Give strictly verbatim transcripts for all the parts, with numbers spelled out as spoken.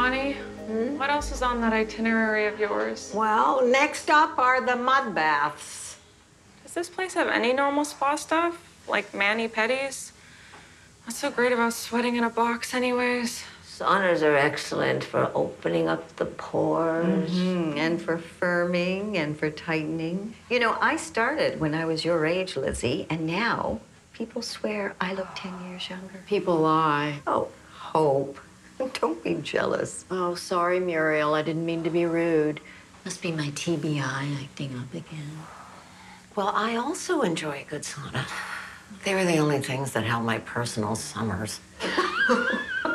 Connie, hmm? What else is on that itinerary of yours? Well, next up are the mud baths. Does this place have any normal spa stuff? Like mani-pedis? What's so great about sweating in a box anyways? Saunas are excellent for opening up the pores. Mm-hmm. And for firming and for tightening. You know, I started when I was your age, Lizzie, and now people swear I look ten years younger. People lie. Oh, Hope. Don't be jealous. Oh, sorry, Muriel. I didn't mean to be rude. Must be my T B I acting up again. Well, I also enjoy a good sauna. They were the only things that held my personal summers.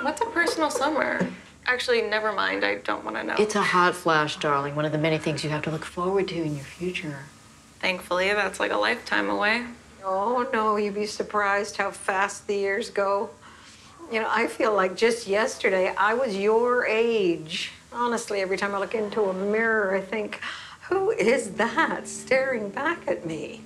What's a personal summer? Actually, never mind. I don't want to know. It's a hot flash, darling. One of the many things you have to look forward to in your future. Thankfully, that's like a lifetime away. Oh, no, you'd be surprised how fast the years go. You know, I feel like just yesterday I was your age. Honestly, every time I look into a mirror, I think, who is that staring back at me?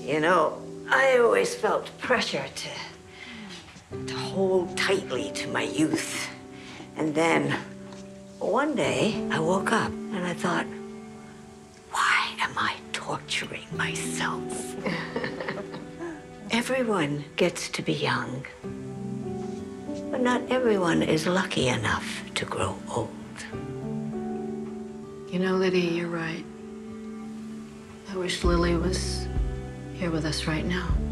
You know, I always felt pressure to, to hold tightly to my youth. And then one day I woke up and I thought, why am I torturing myself? Everyone gets to be young, but not everyone is lucky enough to grow old. You know, Lydia, you're right. I wish Lily was here with us right now.